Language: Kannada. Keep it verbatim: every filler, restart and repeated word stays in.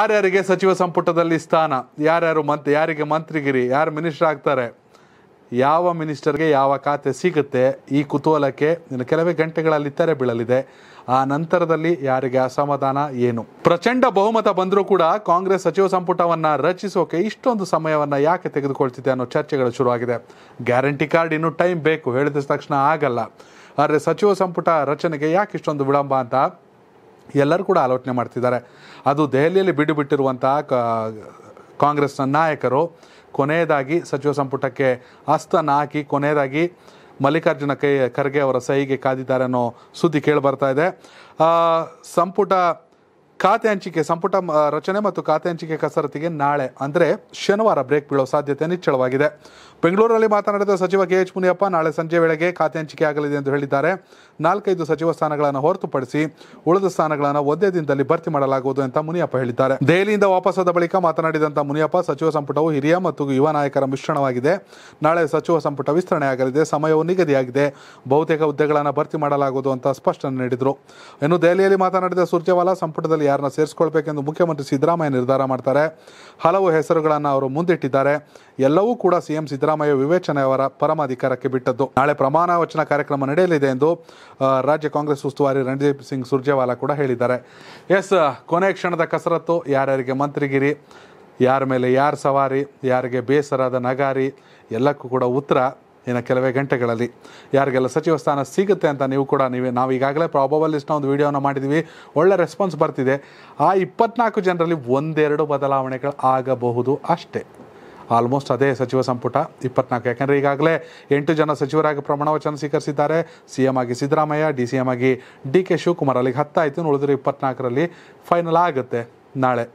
ಯಾರ್ಯಾರಿಗೆ ಸಚಿವ ಸಂಪುಟದಲ್ಲಿ ಸ್ಥಾನ, ಯಾರ್ಯಾರು ಮಂತ್ರಿ, ಯಾರಿಗೆ ಮಂತ್ರಿಗಿರಿ, ಯಾರು ಮಿನಿಸ್ಟರ್ ಆಗ್ತಾರೆ, ಯಾವ ಮಿನಿಸ್ಟರ್ಗೆ ಯಾವ ಖಾತೆ ಸಿಗುತ್ತೆ, ಈ ಕುತೂಹಲಕ್ಕೆ ಇನ್ನು ಕೆಲವೇ ಗಂಟೆಗಳಲ್ಲಿ ತೆರೆ ಬೀಳಲಿದೆ. ಆ ನಂತರದಲ್ಲಿ ಯಾರಿಗೆ ಅಸಮಾಧಾನ ಏನು? ಪ್ರಚಂಡ ಬಹುಮತ ಬಂದರೂ ಕೂಡ ಕಾಂಗ್ರೆಸ್ ಸಚಿವ ಸಂಪುಟವನ್ನು ರಚಿಸೋಕೆ ಇಷ್ಟೊಂದು ಸಮಯವನ್ನು ಯಾಕೆ ತೆಗೆದುಕೊಳ್ತಿದೆ ಅನ್ನೋ ಚರ್ಚೆಗಳು ಶುರುವಾಗಿದೆ. ಗ್ಯಾರಂಟಿ ಕಾರ್ಡ್ ಇನ್ನೂ ಟೈಮ್ ಬೇಕು, ಹೇಳಿದ ತಕ್ಷಣ ಆಗಲ್ಲ. ಆದರೆ ಸಚಿವ ಸಂಪುಟ ರಚನೆಗೆ ಯಾಕೆ ಇಷ್ಟೊಂದು ವಿಳಂಬ ಅಂತ ಎಲ್ಲರೂ ಕೂಡ ಆಲೋಚನೆ ಮಾಡ್ತಿದ್ದಾರೆ. ಅದು ದೆಹಲಿಯಲ್ಲಿ ಬಿಡು ಬಿಟ್ಟಿರುವಂಥ ಕಾಂಗ್ರೆಸ್ನ ನಾಯಕರು ಕೊನೆಯದಾಗಿ ಸಚಿವ ಸಂಪುಟಕ್ಕೆ ಹಸ್ತನ ಹಾಕಿ ಕೊನೆಯದಾಗಿ ಮಲ್ಲಿಕಾರ್ಜುನ ಖರ್ಗೆ ಅವರ ಸಹಿಗೆ ಕಾದಿದ್ದಾರೆ ಅನ್ನೋ ಸುದ್ದಿ ಕೇಳಿಬರ್ತಾ ಇದೆ. ಸಂಪುಟ ಖಾತೆ ಹಂಚಿಕೆ ಸಂಪುಟ ರಚನೆ ಮತ್ತು ಖಾತೆ ಹಂಚಿಕೆ ಕಸರತ್ತಿಗೆ ನಾಳೆ ಅಂದರೆ ಶನಿವಾರ ಬ್ರೇಕ್ ಬೀಳೋ ಸಾಧ್ಯತೆ ನಿಚ್ಚಳವಾಗಿದೆ. ಬೆಂಗಳೂರಲ್ಲಿ ಮಾತನಾಡಿದ ಸಚಿವ ಕೆ ಎಚ್ ಮುನಿಯಪ್ಪ ನಾಳೆ ಸಂಜೆ ವೇಳೆಗೆ ಖಾತೆ ಹಂಚಿಕೆ ಆಗಲಿದೆ ಎಂದು ಹೇಳಿದ್ದಾರೆ. ನಾಲ್ಕೈದು ಸಚಿವ ಸ್ಥಾನಗಳನ್ನು ಹೊರತುಪಡಿಸಿ ಉಳಿದ ಸ್ಥಾನಗಳನ್ನು ಒಂದೇ ದಿನದಲ್ಲಿ ಭರ್ತಿ ಮಾಡಲಾಗುವುದು ಅಂತ ಮುನಿಯಪ್ಪ ಹೇಳಿದ್ದಾರೆ. ದೆಹಲಿಯಿಂದ ವಾಪಸಾದ ಬಳಿಕ ಮಾತನಾಡಿದಂಥ ಮುನಿಯಪ್ಪ ಸಚಿವ ಸಂಪುಟವು ಹಿರಿಯ ಮತ್ತು ಯುವ ನಾಯಕರ ಮಿಶ್ರಣವಾಗಿದೆ. ನಾಳೆ ಸಚಿವ ಸಂಪುಟ ವಿಸ್ತರಣೆ ಆಗಲಿದೆ. ಸಮಯವು ನಿಗದಿಯಾಗಿದೆ. ಬಹುತೇಕ ಹುದ್ದೆಗಳನ್ನು ಭರ್ತಿ ಮಾಡಲಾಗುವುದು ಅಂತ ಸ್ಪಷ್ಟನೆ ನೀಡಿದರು. ಇನ್ನು ದೆಹಲಿಯಲ್ಲಿ ಮಾತನಾಡಿದ ಸುರ್ಜೇವಾಲಾ ಸಂಪುಟದಲ್ಲಿ ಯಾರನ್ನ ಸೇರಿಸಿಕೊಳ್ಳಬೇಕೆಂದು ಮುಖ್ಯಮಂತ್ರಿ ಸಿದ್ದರಾಮಯ್ಯ ನಿರ್ಧಾರ ಮಾಡ್ತಾರೆ. ಹಲವು ಹೆಸರುಗಳನ್ನು ಅವರು ಮುಂದಿಟ್ಟಿದ್ದಾರೆ. ಎಲ್ಲವೂ ಕೂಡ ಸಿಎಂ ಸಿದ್ದರಾಮಯ್ಯ ವಿವೇಚನೆ ಅವರ ಪರಮಾಧಿಕಾರಕ್ಕೆ ಬಿಟ್ಟದ್ದು. ನಾಳೆ ಪ್ರಮಾಣ ವಚನ ಕಾರ್ಯಕ್ರಮ ನಡೆಯಲಿದೆ ಎಂದು ರಾಜ್ಯ ಕಾಂಗ್ರೆಸ್ ಉಸ್ತುವಾರಿ ರಣದೀಪ್ ಸಿಂಗ್ ಸುರ್ಜೇವಾಲಾ ಕೂಡ ಹೇಳಿದ್ದಾರೆ. ಎಸ್, ಕೊನೆ ಕ್ಷಣದ ಕಸರತ್ತು. ಯಾರ್ಯಾರಿಗೆ ಮಂತ್ರಿಗಿರಿ, ಯಾರ ಮೇಲೆ ಯಾರ ಸವಾರಿ, ಯಾರಿಗೆ ಬೇಸರದ ನಗಾರಿ, ಎಲ್ಲಕ್ಕೂ ಕೂಡ ಉತ್ತರ ಇನ್ನು ಕೆಲವೇ ಗಂಟೆಗಳಲ್ಲಿ. ಯಾರಿಗೆಲ್ಲ ಸಚಿವ ಸ್ಥಾನ ಸಿಗುತ್ತೆ ಅಂತ ನೀವು ಕೂಡ ನೀವೇ ನಾವು ಈಗಾಗಲೇ ಪ್ರಾಬಬಲ್ ಲಿಸ್ಟ್ನ ಒಂದು ವಿಡಿಯೋನ ಮಾಡಿದ್ವಿ. ಒಳ್ಳೆ ರೆಸ್ಪಾನ್ಸ್ ಬರ್ತಿದೆ. ಆ ಇಪ್ಪತ್ನಾಲ್ಕು ಜನರಲ್ಲಿ ಒಂದೆರಡು ಬದಲಾವಣೆಗಳು ಆಗಬಹುದು ಅಷ್ಟೇ. ಆಲ್ಮೋಸ್ಟ್ ಅದೇ ಸಚಿವ ಸಂಪುಟ ಇಪ್ಪತ್ನಾಲ್ಕು. ಯಾಕೆಂದರೆ ಈಗಾಗಲೇ ಎಂಟು ಜನ ಸಚಿವರಾಗಿ ಪ್ರಮಾಣವಚನ ಸ್ವೀಕರಿಸಿದ್ದಾರೆ. ಸಿ ಎಂ ಆಗಿ ಸಿದ್ದರಾಮಯ್ಯ, ಡಿ ಸಿ ಎಂ ಆಗಿ ಡಿ ಕೆ ಶಿವಕುಮಾರ್. ಅಲ್ಲಿಗೆ ಹತ್ತಾಯಿತು. ಉಳಿದ್ರೆ ಇಪ್ಪತ್ನಾಲ್ಕರಲ್ಲಿ ಫೈನಲ್ ಆಗುತ್ತೆ ನಾಳೆ.